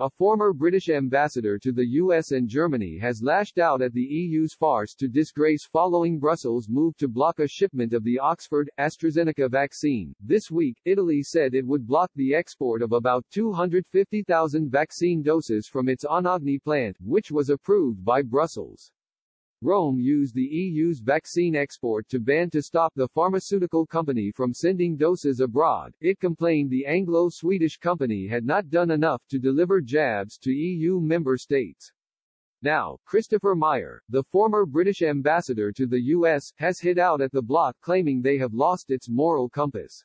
A former British ambassador to the US and Germany has lashed out at the EU's farce to disgrace following Brussels' move to block a shipment of the Oxford-AstraZeneca vaccine. This week, Italy said it would block the export of about 250,000 vaccine doses from its Anagni plant, which was approved by Brussels. Rome used the EU's vaccine export ban to stop the pharmaceutical company from sending doses abroad. It complained the Anglo-Swedish company had not done enough to deliver jabs to EU member states. Now, Christopher Meyer, the former British ambassador to the US, has hit out at the bloc, claiming they have lost its moral compass.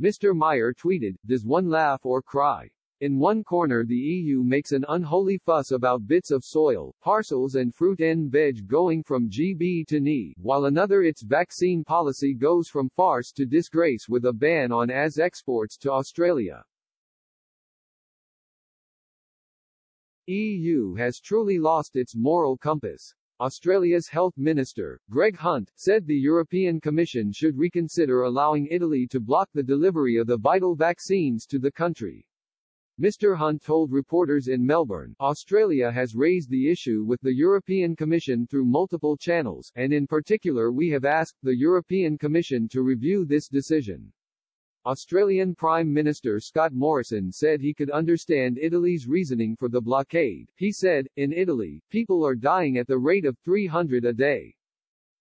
Mr. Meyer tweeted, "Does one laugh or cry? In one corner the EU makes an unholy fuss about bits of soil, parcels and fruit and veg going from GB to NE, while another its vaccine policy goes from farce to disgrace with a ban on AZ exports to Australia." EU has truly lost its moral compass. Australia's Health Minister, Greg Hunt, said the European Commission should reconsider allowing Italy to block the delivery of the vital vaccines to the country. Mr. Hunt told reporters in Melbourne, "Australia has raised the issue with the European Commission through multiple channels, and in particular we have asked the European Commission to review this decision." Australian Prime Minister Scott Morrison said he could understand Italy's reasoning for the blockade. He said, "In Italy, people are dying at the rate of 300 a day.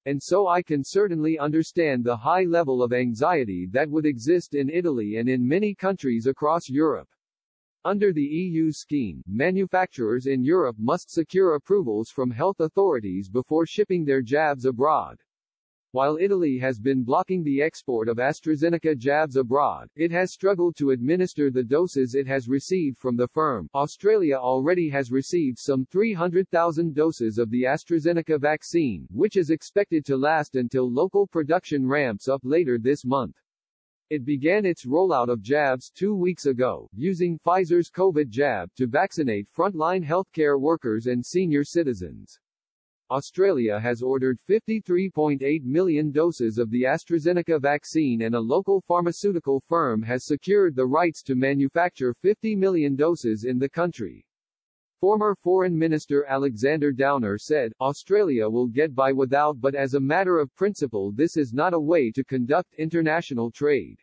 And so I can certainly understand the high level of anxiety that would exist in Italy and in many countries across Europe." Under the EU scheme, manufacturers in Europe must secure approvals from health authorities before shipping their jabs abroad. While Italy has been blocking the export of AstraZeneca jabs abroad, it has struggled to administer the doses it has received from the firm. Australia already has received some 300,000 doses of the AstraZeneca vaccine, which is expected to last until local production ramps up later this month. It began its rollout of jabs 2 weeks ago, using Pfizer's COVID jab to vaccinate frontline healthcare workers and senior citizens. Australia has ordered 53.8 million doses of the AstraZeneca vaccine, and a local pharmaceutical firm has secured the rights to manufacture 50 million doses in the country. Former Foreign Minister Alexander Downer said, "Australia will get by without, but as a matter of principle this is not a way to conduct international trade."